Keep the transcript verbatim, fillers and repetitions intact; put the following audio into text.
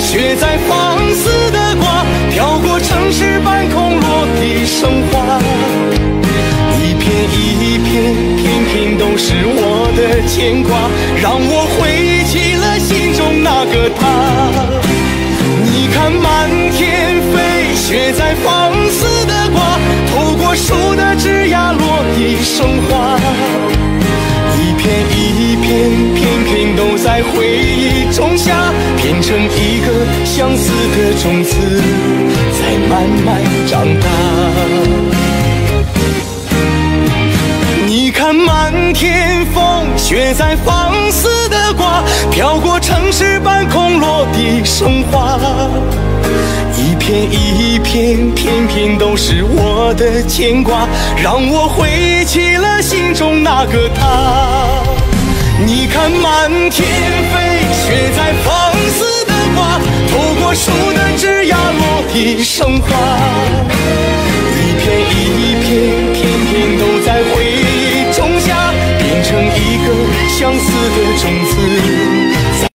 雪在放肆的刮，飘过城市半空，落地生花。一片一片，片片都是我的牵挂，让我回起了心中那个他。你看满天飞雪在放肆的刮，透过树的枝桠，落地生花。一片一片，片片都在回忆种下。 变成一个相思的种子，在慢慢长大。你看满天风雪在放肆的刮，飘过城市半空，落地生花。一片一片，片片都是我的牵挂，让我回起了心中那个他。 你看满天飞雪在放肆的刮，透过树的枝桠，落地生花。一片一片，片片都在回忆种下，变成一个相思的种子。